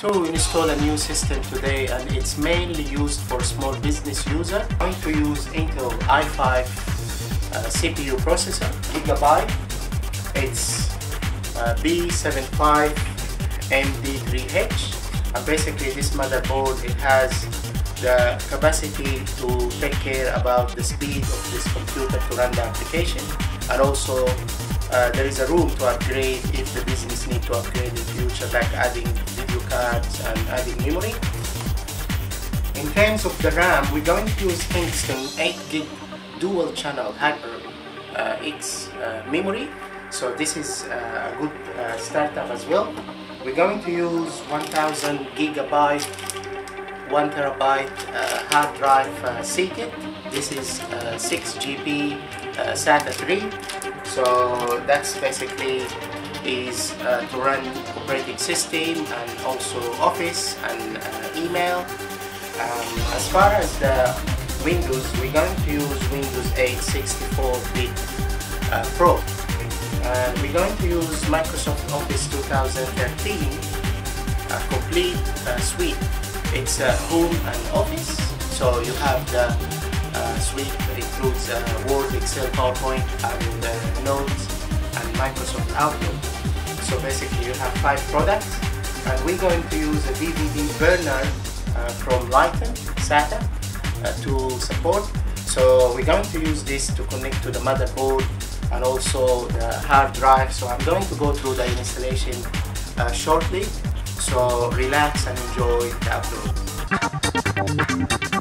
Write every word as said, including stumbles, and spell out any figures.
to install a new system today, and it's mainly used for small business user. I'm going to use Intel i five uh, C P U processor, Gigabyte. It's uh, B seven five M D three H, and basically this motherboard, it has the capacity to take care about the speed of this computer to run the application, and also uh, there is a room to upgrade if the business need to upgrade in the future, like adding video cards and adding memory. In terms of the RAM, we're going to use Kingston eight gig dual channel HyperX uh, uh, memory, so this is uh, a good uh, startup as well. We're going to use one thousand gigabyte one terabyte uh, hard drive uh, Seagate. This is uh, six G B uh, SATA three, so that's basically is uh, to run operating system and also Office and uh, email. Um, as far as the Windows, we're going to use Windows eight sixty-four bit uh, Pro. Uh, we're going to use Microsoft Office two thousand thirteen, a complete uh, suite. It's a home and office, so you have the uh, suite that includes uh, Word, Excel, PowerPoint, and uh, Notes, and Microsoft Outlook. So basically you have five products, and we're going to use a D V D burner uh, from Liteon SATA uh, to support. So we're going to use this to connect to the motherboard and also the hard drive. So I'm going to go through the installation uh, shortly. So relax and enjoy the upload.